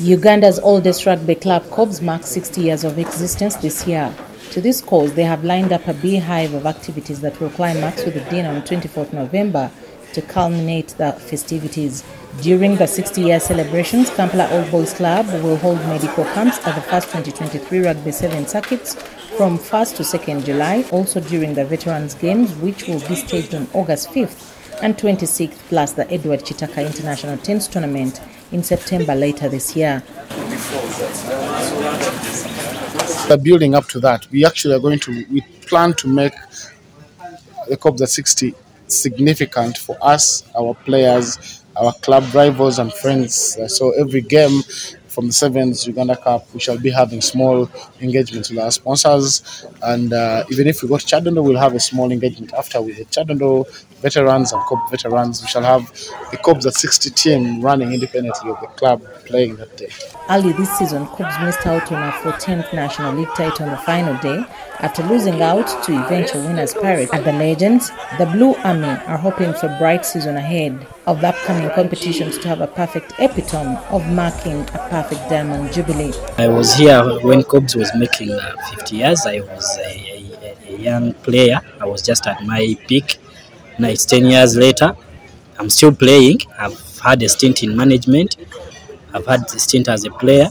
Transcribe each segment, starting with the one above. Uganda's oldest rugby club, Kobs, marks 60 years of existence this year. To this cause, they have lined up a beehive of activities that will climax with a dinner on 24th November to culminate the festivities. During the 60-year celebrations, Kampala Old Boys Club will hold medical camps at the first 2023 Rugby 7 circuits from 1st to 2nd July, also during the Veterans Games, which will be staged on August 5th and 26th, plus the Edward Chitaka International Tennis Tournament in September later this year. Building up to that, we actually are going to, we plan to make the Kobs 60 significant for us, our players, our club rivals and friends. So every game from the Sevens Uganda Cup, we shall be having small engagements with our sponsors. And even if we go to Kyadondo, we'll have a small engagement after with the Kyadondo veterans and Kobs veterans. We shall have the Kobs 60 team running independently of the club playing that day. Early this season, Kobs missed out on a 14th National League title on the final day after losing out to eventual winners Pirates. At the Legends, the Blue Army are hoping for a bright season ahead of the upcoming competitions to have a perfect epitome of marking a perfect diamond jubilee. I was here when Kobs was making 50 years. I was a young player. I was just at my peak. Now it's 10 years later. I'm still playing. I've had a stint in management. I've had a stint as a player.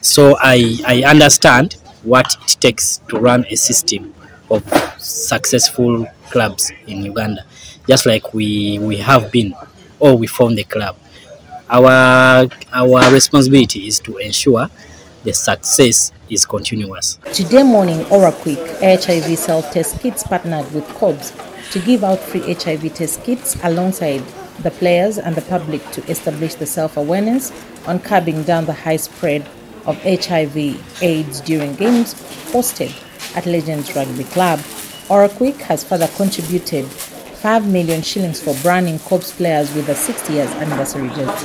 So I understand what it takes to run a system of successful clubs in Uganda, just like we have been, or we formed the club. Our responsibility is to ensure the success is continuous. Today morning, Oraquick, a HIV self-test kits partnered with Kobs to give out free HIV test kits alongside the players and the public to establish the self-awareness on curbing down the high spread of HIV/AIDS during games hosted at Legends Rugby Club. Oraquick has further contributed 5 million shillings for branding Kobs players with the 60 years anniversary date.